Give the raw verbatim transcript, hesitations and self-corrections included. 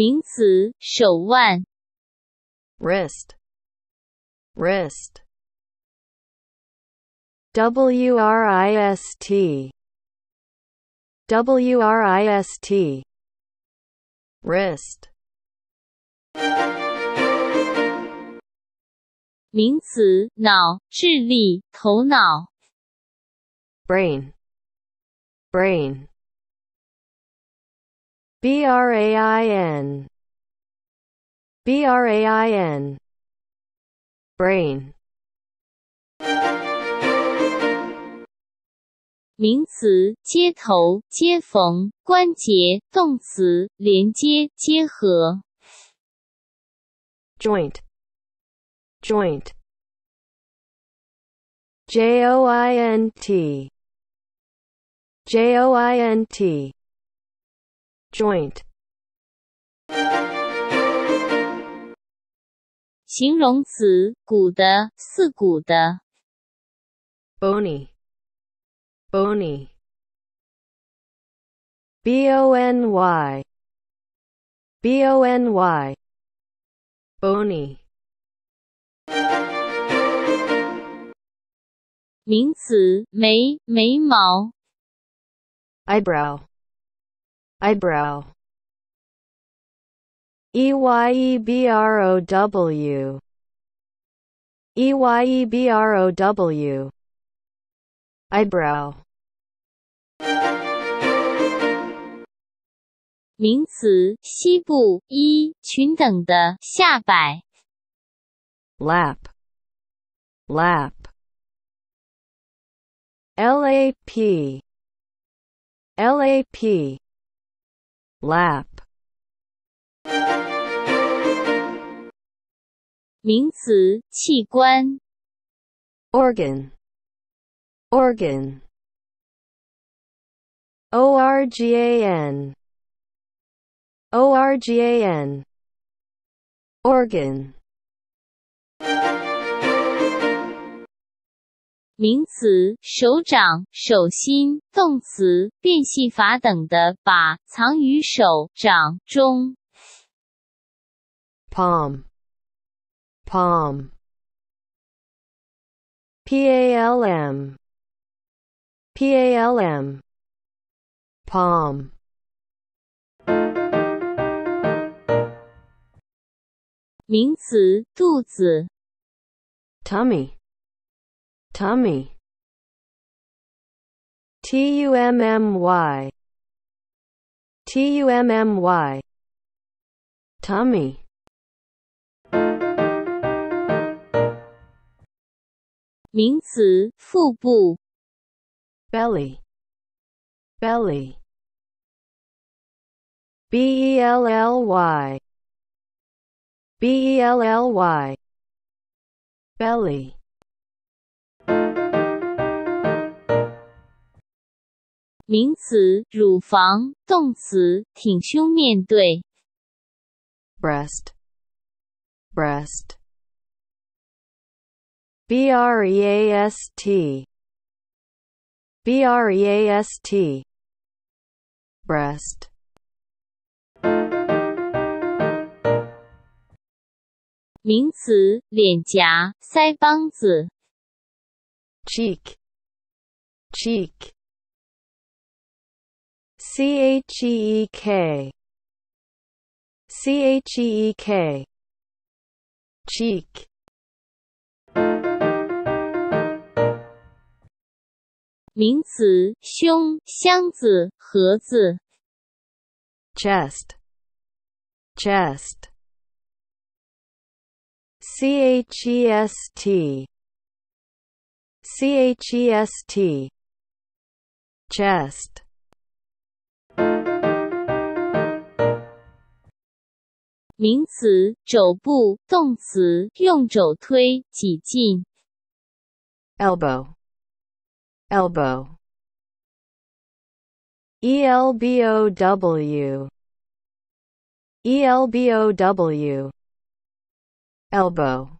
名词，手腕。wrist, wrist, w r i s t, w r i s t, wrist. 名词，脑、智力、头脑。brain, brain, b r a i n, b r a i n, brain. 名词，接头、接缝、关节。动词，连接、结合。joint, joint, j o i n t, j o i n t, joint. 形容词，骨的、四骨的。bony, bony, b o n y, b o n y, bony. 名词，眉、眉毛。eyebrow, eyebrow, e y e b r o w, e y e b r o w, eyebrow. 名词，膝部、衣裙等的下摆。lap, lap, l a p, l a p, lap. 名词，器官。organ, organ, o r g a n, o r g a n, organ. 名词，手掌、手心。动词，变戏法等的把藏于手掌中。palm, palm, p a l m, p a l m, palm. 名词，肚子。tummy, tummy, t u m m y, t u m m y, tummy. 名词，腹部。belly, belly, b e l l y, b e l l y, belly. 名词，乳房。动词，挺胸面对。breast, breast, b r e a s t, b r e a s t, breast. 名词，脸颊、腮帮子。cheek, cheek, c h e e k, c h e e k, cheek. 名词，胸、箱子、盒子。chest, chest, c h e s t, c h e s t, chest. 名词，肘部。动词，用肘推、挤进。elbow, elbow, e l b o w, e l b o w, elbow.